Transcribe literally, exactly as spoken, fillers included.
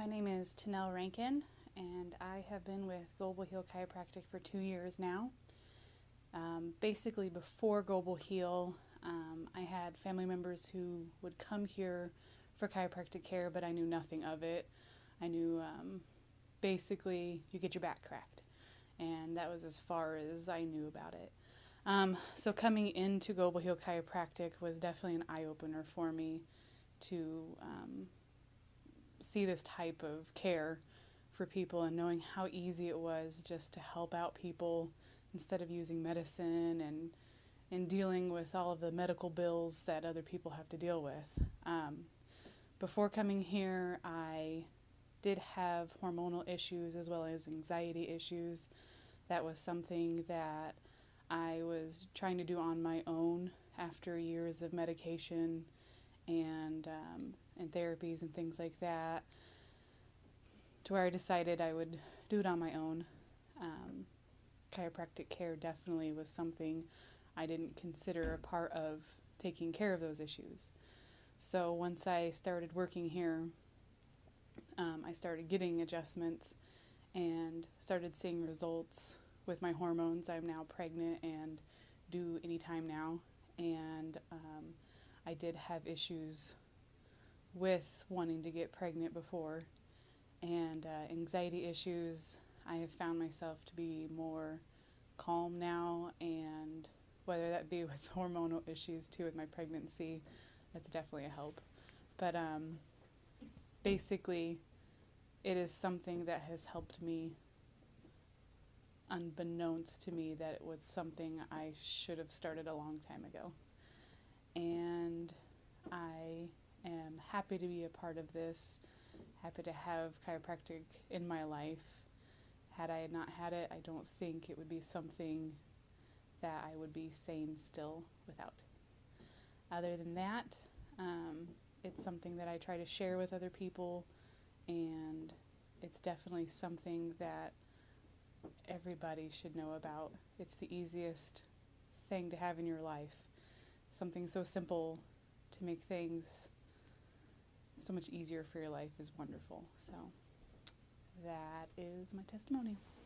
My name is Tanell Rankin, and I have been with Global Heal Chiropractic for two years now. Um, basically, before Global Heal, um, I had family members who would come here for chiropractic care, but I knew nothing of it. I knew um, basically you get your back cracked, and that was as far as I knew about it. Um, so coming into Global Heal Chiropractic was definitely an eye-opener for me to um, see this type of care for people, and knowing how easy it was just to help out people instead of using medicine and, and dealing with all of the medical bills that other people have to deal with. Um, before coming here, I did have hormonal issues as well as anxiety issues. That was something that I was trying to do on my own after years of medication and um, and therapies and things like that, to where I decided I would do it on my own. Um, chiropractic care definitely was something I didn't consider a part of taking care of those issues. So once I started working here, um, I started getting adjustments and started seeing results with my hormones. I'm now pregnant and due any time now, and um, I did have issues with wanting to get pregnant before, and uh, anxiety issues. I have found myself to be more calm now, and whether that be with hormonal issues too with my pregnancy, that's definitely a help. But um, basically, it is something that has helped me, unbeknownst to me that it was something I should have started a long time ago. And I am happy to be a part of this, happy to have chiropractic in my life. Had I not had it, I don't think it would be something that I would be sane still without. Other than that, um, it's something that I try to share with other people, and it's definitely something that everybody should know about. It's the easiest thing to have in your life. Something so simple to make things so much easier for your life is wonderful. So that is my testimony.